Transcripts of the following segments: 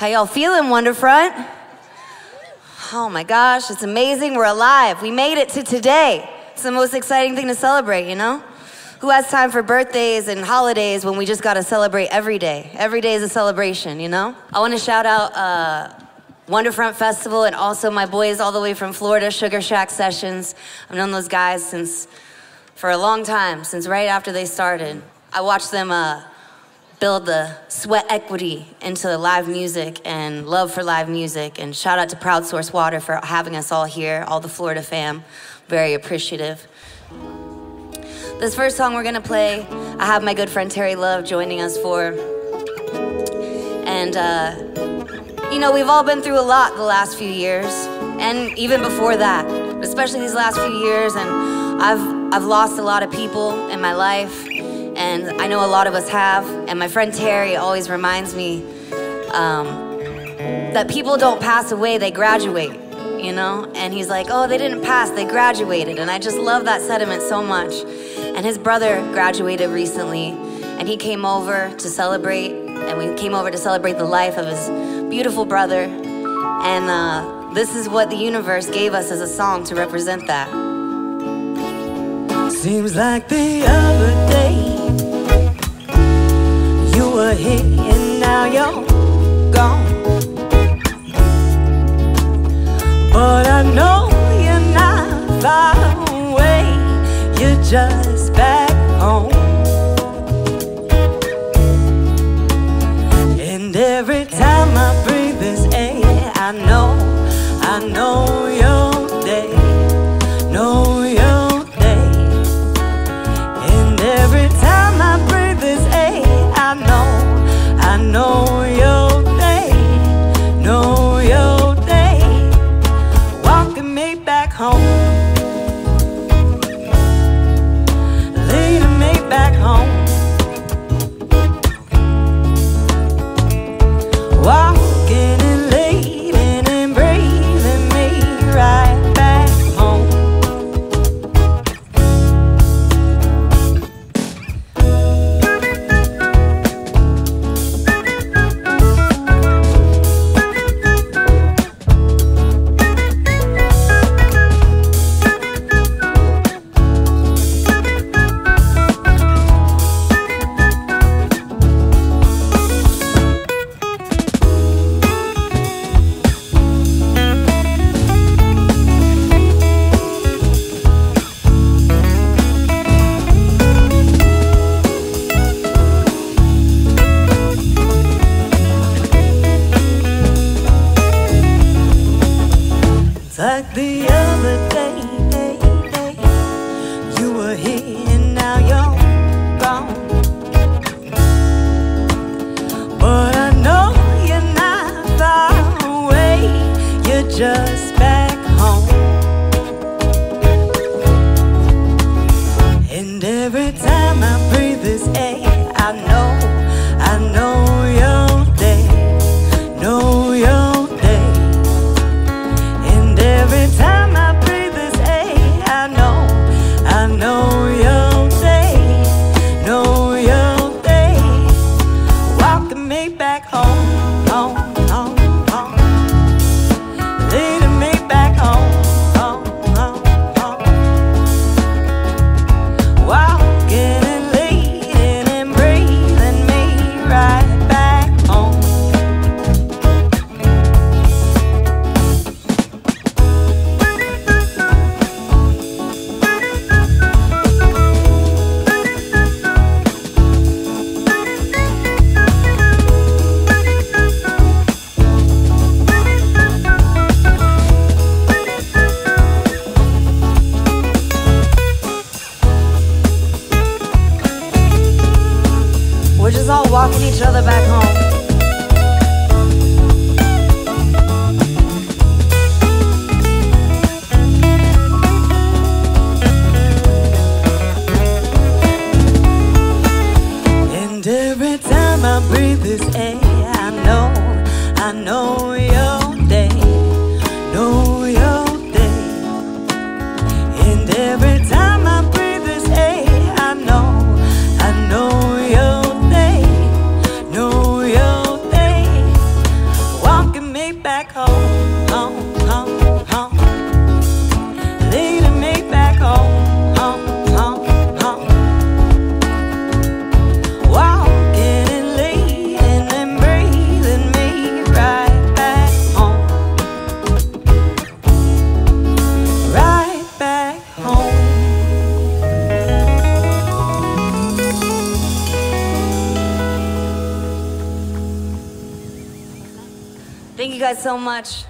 How y'all feeling, Wonderfront? Oh my gosh, it's amazing. We're alive. We made it to today. It's the most exciting thing to celebrate, you know? Who has time for birthdays and holidays when we just gotta celebrate every day? Every day is a celebration, you know? I wanna shout out Wonderfront Festival and also my boys all the way from Florida, Sugarshack Sessions. I've known those guys for a long time, since right after they started. I watched them build the sweat equity into live music and love for live music. And shout out to Proud Source Water for having us all here, all the Florida fam. Very appreciative. This first song we're gonna play, I have my good friend Terry Love joining us for. And you know, we've all been through a lot the last few years, and even before that, but especially these last few years. And I've lost a lot of people in my life. And I know a lot of us have, and my friend Terry always reminds me that people don't pass away, they graduate, you know? And he's like, oh, they didn't pass, they graduated. And I just love that sentiment so much. And his brother graduated recently, and he came over to celebrate, and we came over to celebrate the life of his beautiful brother. And this is what the universe gave us as a song to represent that. Seems like the other day you were here and now you're gone, but I know you're not far away, you're just back home. And every time I breathe this air, I know your day, know your day. And every time I breathe this air, I know your day, know your day, walking me back home, leading me back home, walking and leading and breathing me right back home. back home, home, home, home. Leading me back home, home, home, home. Walking and leading and breathing me right back home. Right back home. Thank you guys so much.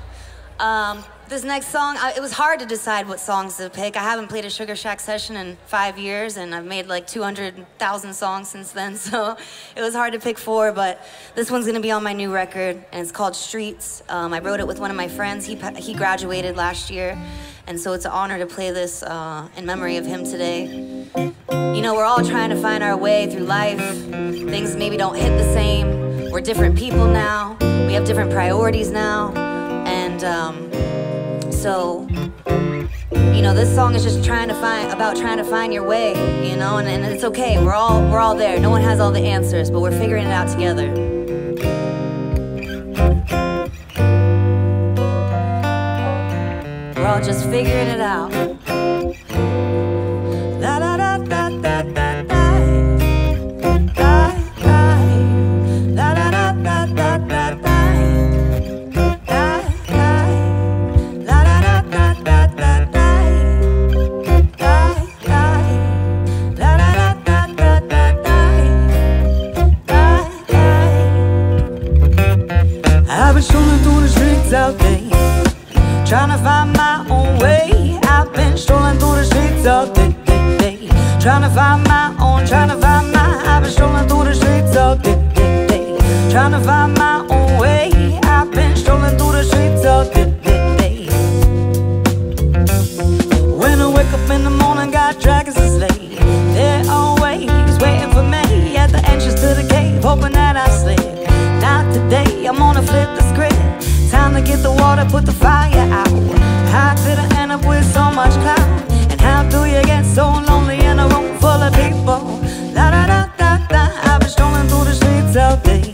This next song, it was hard to decide what songs to pick. I haven't played a Sugarshack session in 5 years, and I've made like 200,000 songs since then, so it was hard to pick four, but this one's gonna be on my new record, and it's called Streets. I wrote it with one of my friends. He graduated last year, and so it's an honor to play this in memory of him today. You know, we're all trying to find our way through life. Things maybe don't hit the same. We're different people now. We have different priorities now, and so, you know, this song is just about trying to find your way, you know, and it's okay. We're all there. No one has all the answers, but we're figuring it out together. We're all just figuring it out. Da da da da da da da. Out there, trying to find my own way. I've been strolling through the streets all day, trying to find my own, I've been strolling through the streets all day, trying to find my own way. I've been strolling through the streets all day, When I wake up in the morning, got dragons to slay. They're always waiting for me at the entrance to the cave, hoping that I slip. Not today, I'm gonna flip the script. Time to get the water, put the fire out. How did I end up with so much cloud? And how do you get so lonely in a room full of people? Da da da da da. I've been strolling through the streets all day,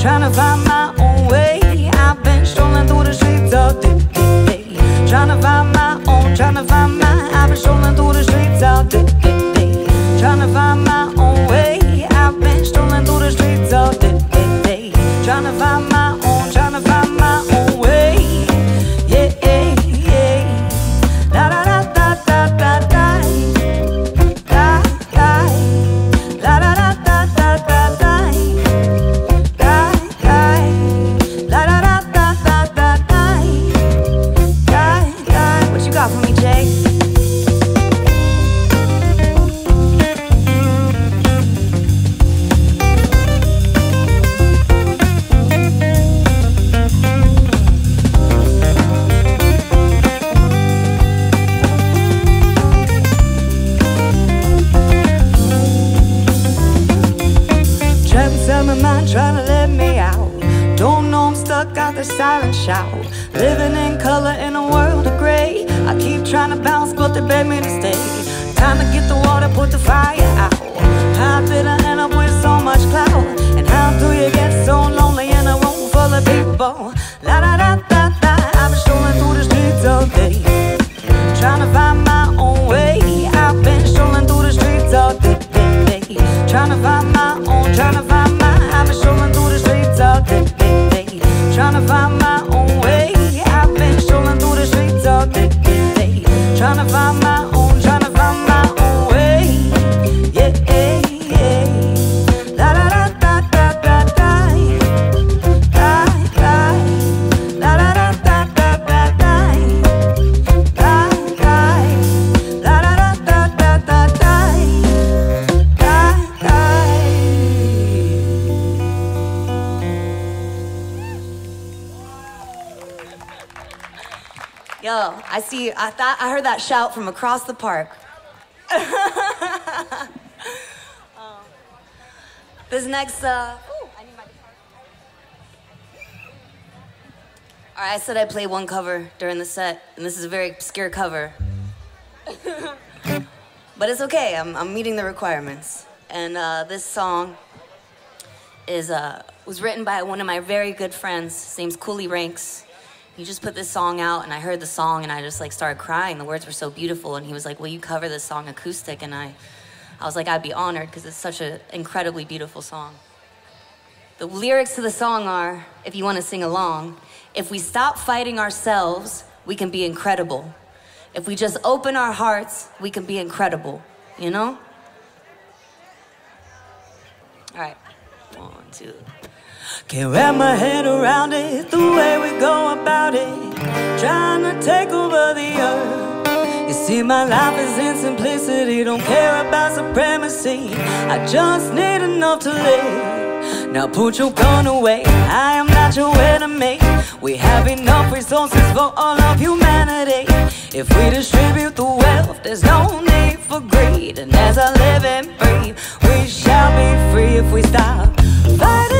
trying to find my own way. I've been strolling through the streets all day, trying to find my own, I've been strolling through the streets all day, trying to find my own way. I've been strolling through the streets all day, trying to find my own. Living in color in a world of gray. I keep trying to bounce, but they beg me to stay. Time to get the water, put the fire out. How did I end up with so much cloud? And how do you get so lonely in a room full of people? La da da da da. I've been strolling through the streets all day, trying to find my own way. I've been strolling through the streets all day, trying to find my own, I've been strolling through the streets all day, trying to find my own way. I've been strolling through the streets all day, trying to find my own. I heard that shout from across the park. This next, all right, I said I play one cover during the set, and this is a very obscure cover. But it's okay, I'm meeting the requirements. And this song is was written by one of my very good friends. His name's Cooley Ranks. He just put this song out, and I heard the song, and I just like started crying. The words were so beautiful, and he was like, "Will you cover this song acoustic?" And I was like, I'd be honored, because it's such an incredibly beautiful song. The lyrics to the song are, if you want to sing along, if we stop fighting ourselves, we can be incredible. If we just open our hearts, we can be incredible, you know? All right, one, two. Can't wrap my head around it, the way we go about it, trying to take over the earth. You see, my life is in simplicity, don't care about supremacy. I just need enough to live. Now put your gun away, I am not your enemy. We have enough resources for all of humanity. If we distribute the wealth, there's no need for greed. And as I live and breathe, we shall be free if we stop fighting.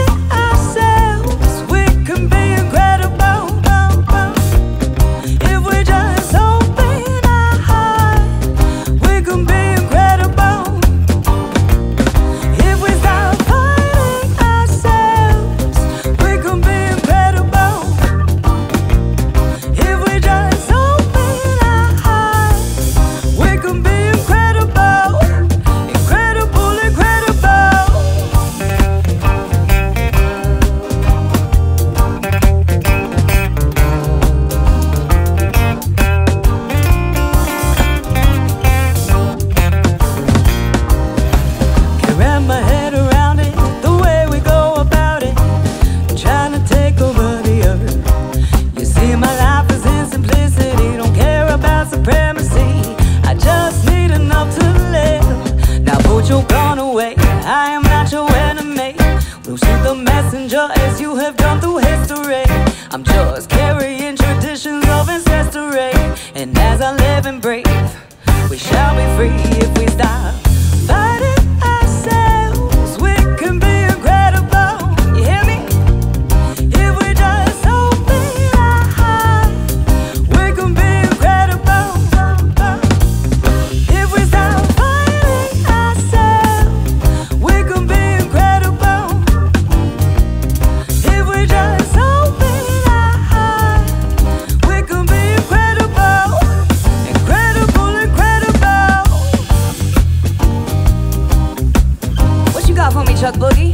Chuck Boogie.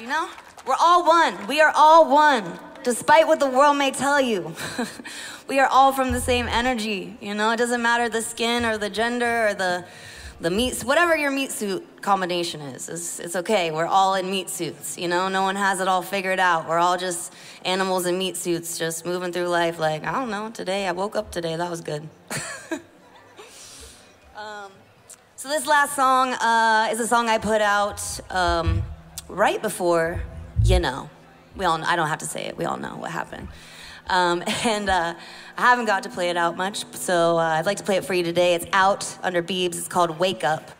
You know, we're all one. We are all one, despite what the world may tell you. we are all from the same energy, you know? It doesn't matter the skin or the gender or the meat, whatever your meat suit combination is, it's okay. We're all in meat suits, you know? No one has it all figured out. We're all just animals in meat suits, just moving through life like, I don't know, today, I woke up today, that was good. So this last song is a song I put out right before, you know. We all, I don't have to say it, we all know what happened. I haven't got to play it out much, so I'd like to play it for you today. It's out under Beebs, it's called Wake Up.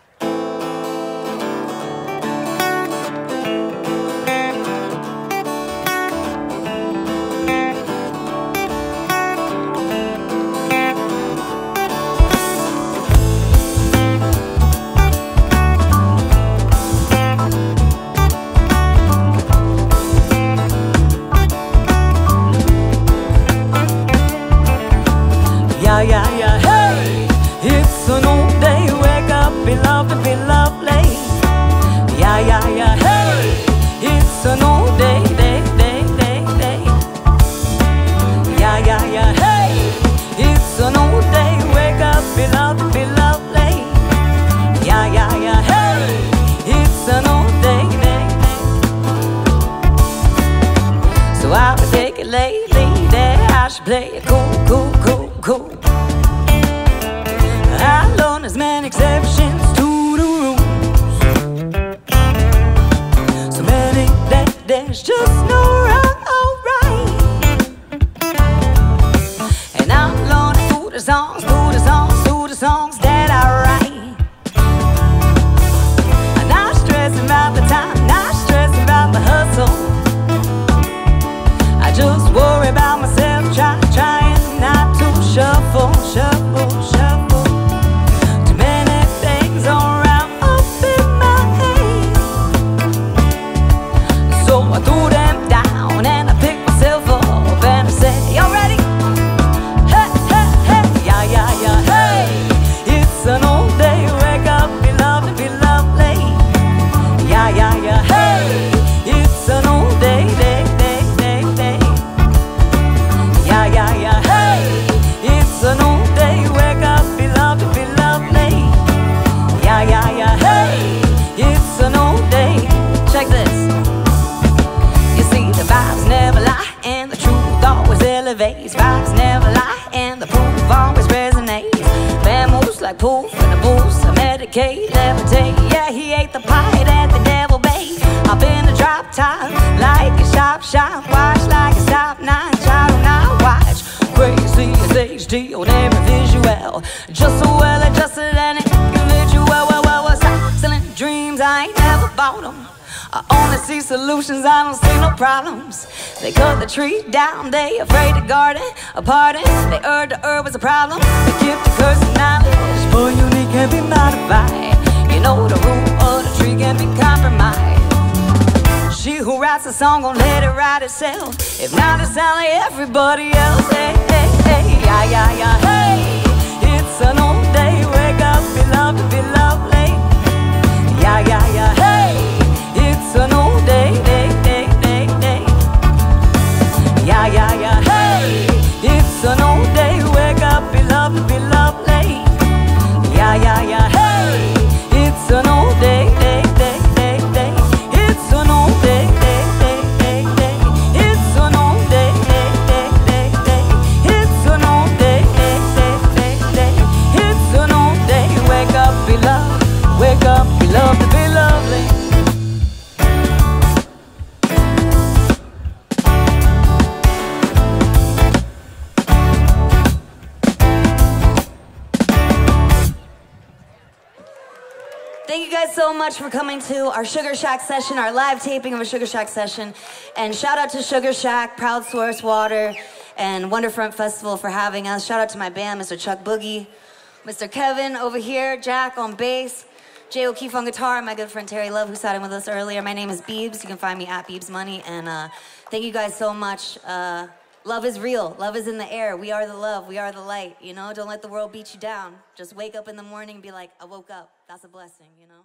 Tree down, they afraid to garden, a pardon, they urged the herb was a problem. The gift of curse and knowledge, for unique can be modified. You know the root of the tree can be compromised. She who writes a song gon' let it write itself. If not, it sound like everybody else. Hey, hey, hey, yeah, yeah, yeah, hey. It's an old day, wake up, beloved, be lovely. Yeah, yeah, yeah, hey. It's an old day, day, day, day, day. Yeah, yeah, yeah, hey, it's an old day, wake up, be lovely, yeah, yeah, yeah, hey, it's an old day, day, day, day, day, it's an old day, day, day, day, day, it's an old day, day, day, day, day, it's an old day, day, day, day, day, it's an old day, wake up, be loved, be lovely. So much for coming to our Sugar Shack session, our live taping of a Sugar Shack session. And shout out to Sugar Shack, Proud Source Water, and Wonderfront Festival for having us. Shout out to my band, Mr. Chuck Boogie, Mr. Kevin over here, Jack on bass, J. O'Keefe on guitar, and my good friend Terry Love, who sat in with us earlier. My name is Beebs. You can find me at Beebs Money. And thank you guys so much. Love is real. Love is in the air. We are the love. We are the light. You know, don't let the world beat you down. Just wake up in the morning and be like, I woke up. That's a blessing, you know?